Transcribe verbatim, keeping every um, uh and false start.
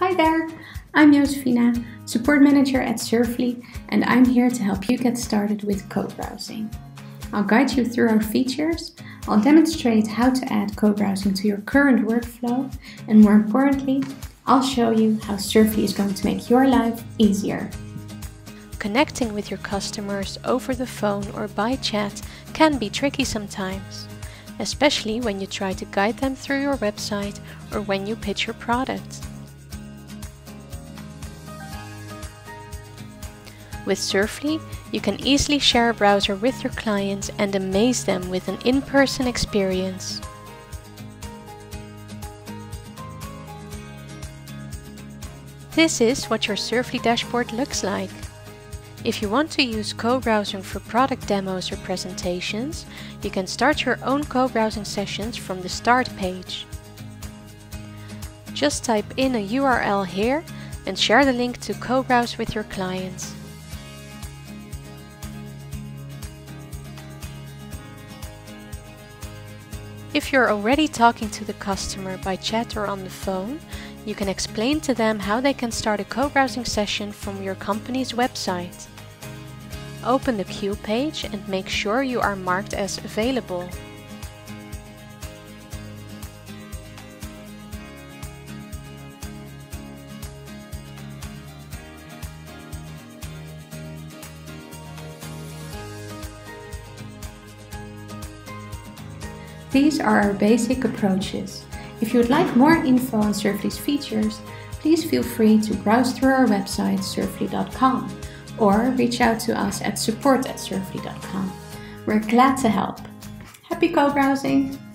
Hi there, I'm Jozefina, Support Manager at Surfly, and I'm here to help you get started with code browsing. I'll guide you through our features, I'll demonstrate how to add code browsing to your current workflow, and more importantly, I'll show you how Surfly is going to make your life easier. Connecting with your customers over the phone or by chat can be tricky sometimes, especially when you try to guide them through your website or when you pitch your product. With Surfly, you can easily share a browser with your clients and amaze them with an in-person experience. This is what your Surfly dashboard looks like. If you want to use co-browsing for product demos or presentations, you can start your own co-browsing sessions from the start page. Just type in a U R L here and share the link to co-browse with your clients. If you're already talking to the customer by chat or on the phone, you can explain to them how they can start a co-browsing session from your company's website. Open the queue page and make sure you are marked as available. These are our basic approaches. If you would like more info on Surfly's features, please feel free to browse through our website surfly dot com or reach out to us at support at surfly dot com. We're glad to help. Happy co-browsing!